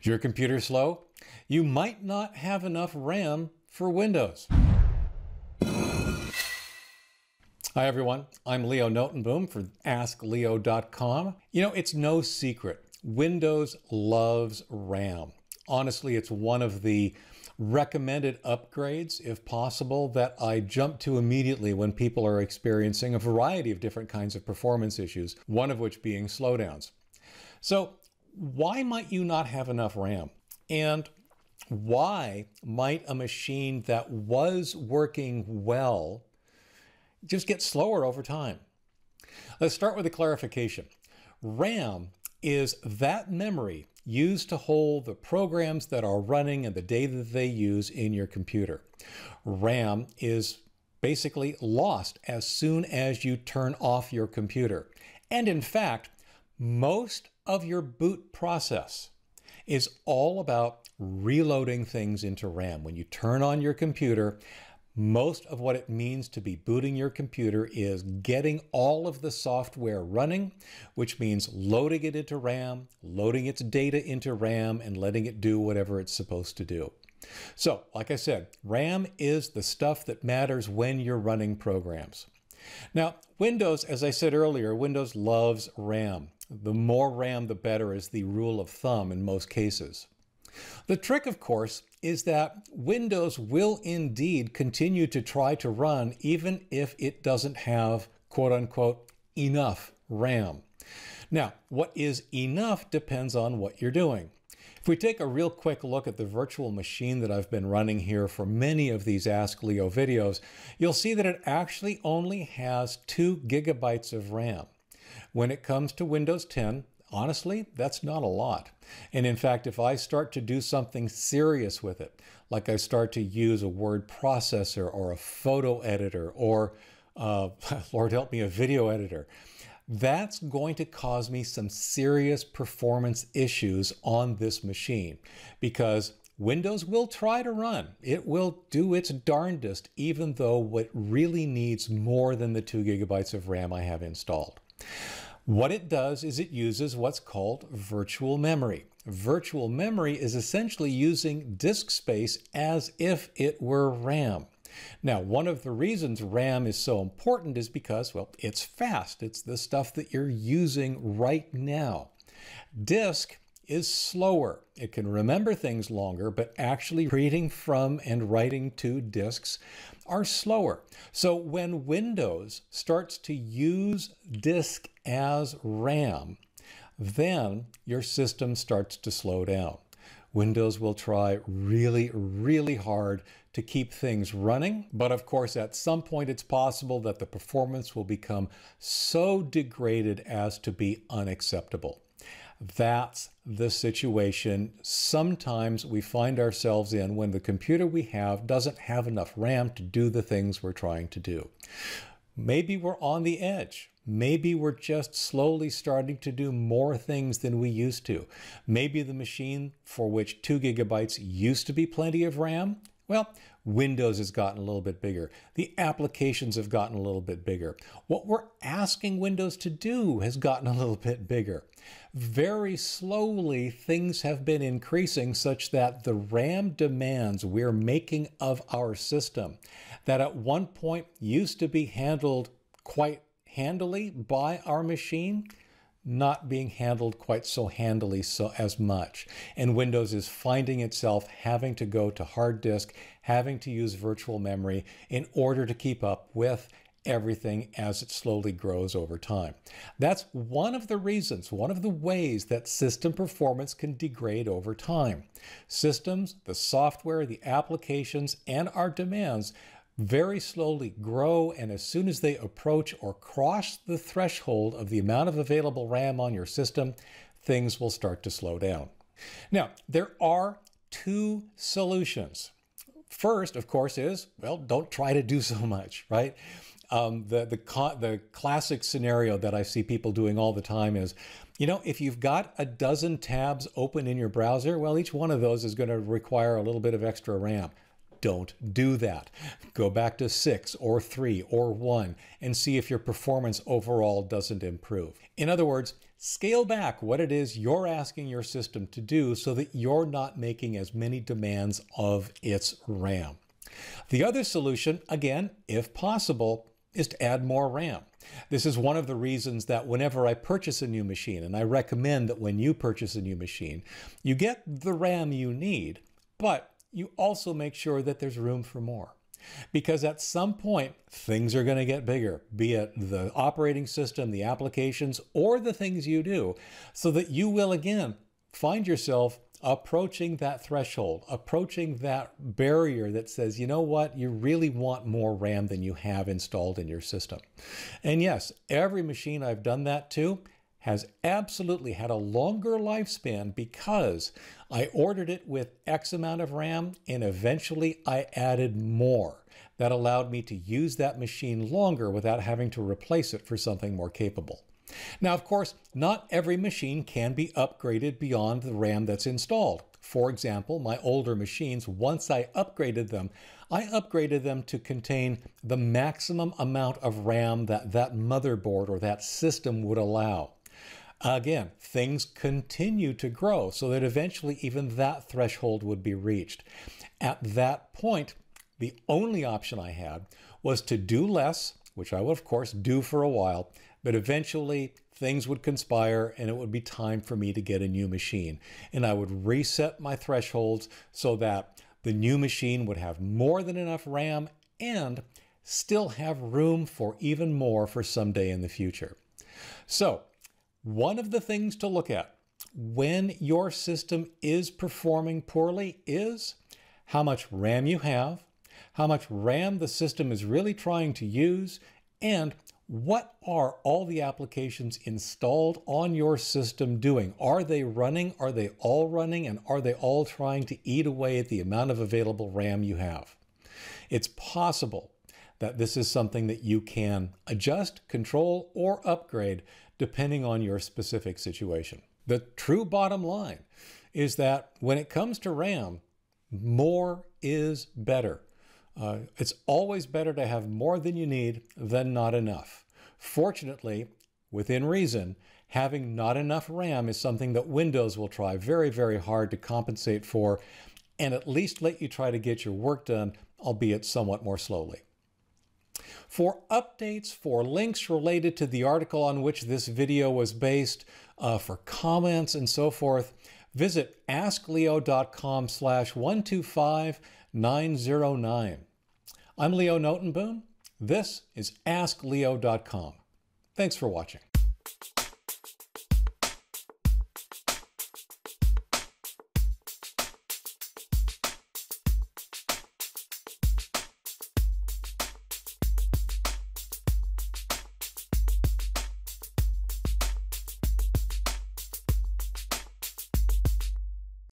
Is your computer slow? You might not have enough RAM for Windows. Hi everyone, I'm Leo Notenboom for AskLeo.com. You know, it's no secret, Windows loves RAM. Honestly, it's one of the recommended upgrades, if possible, that I jump to immediately when people are experiencing a variety of different kinds of performance issues, one of which being slowdowns. So why might you not have enough RAM? And why might a machine that was working well just get slower over time? Let's start with a clarification. RAM is that memory used to hold the programs that are running and the data that they use in your computer. RAM is basically lost as soon as you turn off your computer. And in fact, most of your boot process is all about reloading things into RAM. When you turn on your computer, most of what it means to be booting your computer is getting all of the software running, which means loading it into RAM, loading its data into RAM, and letting it do whatever it's supposed to do. So, like I said, RAM is the stuff that matters when you're running programs. Now, Windows, as I said earlier, Windows loves RAM. The more RAM, the better is the rule of thumb in most cases. The trick, of course, is that Windows will indeed continue to try to run even if it doesn't have, quote unquote, enough RAM. Now, what is enough depends on what you're doing. If we take a real quick look at the virtual machine that I've been running here for many of these Ask Leo videos, you'll see that it actually only has 2 gigabytes of RAM. When it comes to Windows 10, honestly, that's not a lot. And in fact, if I start to do something serious with it, like I start to use a word processor or a photo editor or, Lord help me, a video editor, that's going to cause me some serious performance issues on this machine, because Windows will try to run. It will do its darndest, even though it really needs more than the 2 gigabytes of RAM I have installed. What it does is it uses what's called virtual memory. Virtual memory is essentially using disk space as if it were RAM. Now, one of the reasons RAM is so important is because, well, it's fast. It's the stuff that you're using right now. Disk is slower. It can remember things longer, but actually reading from and writing to disks are slower. So when Windows starts to use disk as RAM, then your system starts to slow down. Windows will try really, really hard to keep things running, but of course, at some point it's possible that the performance will become so degraded as to be unacceptable. That's the situation sometimes we find ourselves in when the computer we have doesn't have enough RAM to do the things we're trying to do. Maybe we're on the edge. Maybe we're just slowly starting to do more things than we used to. Maybe the machine for which 2 gigabytes used to be plenty of RAM, well, Windows has gotten a little bit bigger. The applications have gotten a little bit bigger. What we're asking Windows to do has gotten a little bit bigger. Very slowly, things have been increasing such that the RAM demands we're making of our system that at one point used to be handled quite handily by our machine, not being handled quite so handily as much. And Windows is finding itself having to go to hard disk, having to use virtual memory in order to keep up with everything as it slowly grows over time. That's one of the reasons, one of the ways that system performance can degrade over time. Systems, the software, the applications, and our demands very slowly grow, and as soon as they approach or cross the threshold of the amount of available RAM on your system, things will start to slow down. Now, there are 2 solutions. First, of course, is, well, don't try to do so much, right? The classic scenario that I see people doing all the time is, you know, if you've got a dozen tabs open in your browser, well, each one of those is going to require a little bit of extra RAM. Don't do that. Go back to 6 or 3 or 1 and see if your performance overall doesn't improve. In other words, Scale back what it is you're asking your system to do so that you're not making as many demands of its RAM. The other solution, again, if possible, is to add more RAM. This is one of the reasons that whenever I purchase a new machine, and I recommend that when you purchase a new machine, you get the RAM you need, but you also make sure that there's room for more. Because at some point, things are going to get bigger, be it the operating system, the applications, or the things you do, so that you will again find yourself approaching that threshold, approaching that barrier that says, you know what, you really want more RAM than you have installed in your system. And yes, every machine I've done that to has absolutely had a longer lifespan because I ordered it with X amount of RAM and eventually I added more. That allowed me to use that machine longer without having to replace it for something more capable. Now, of course, not every machine can be upgraded beyond the RAM that's installed. For example, my older machines, once I upgraded them to contain the maximum amount of RAM that that motherboard or that system would allow. Again, things continue to grow so that eventually even that threshold would be reached. At that point, the only option I had was to do less, which I would of course do for a while, but eventually things would conspire and it would be time for me to get a new machine. And I would reset my thresholds so that the new machine would have more than enough RAM and still have room for even more for someday in the future. So, one of the things to look at when your system is performing poorly is how much RAM you have, how much RAM the system is really trying to use, and what are all the applications installed on your system doing? Are they running? Are they all running? And are they all trying to eat away at the amount of available RAM you have? It's possible that this is something that you can adjust, control, or upgrade depending on your specific situation. The true bottom line is that when it comes to RAM, more is better. It's always better to have more than you need than not enough. Fortunately, within reason, having not enough RAM is something that Windows will try very, very hard to compensate for and at least let you try to get your work done, albeit somewhat more slowly. For updates, for links related to the article on which this video was based, for comments and so forth, visit askleo.com/125909. I'm Leo Notenboom. This is AskLeo.com. Thanks for watching.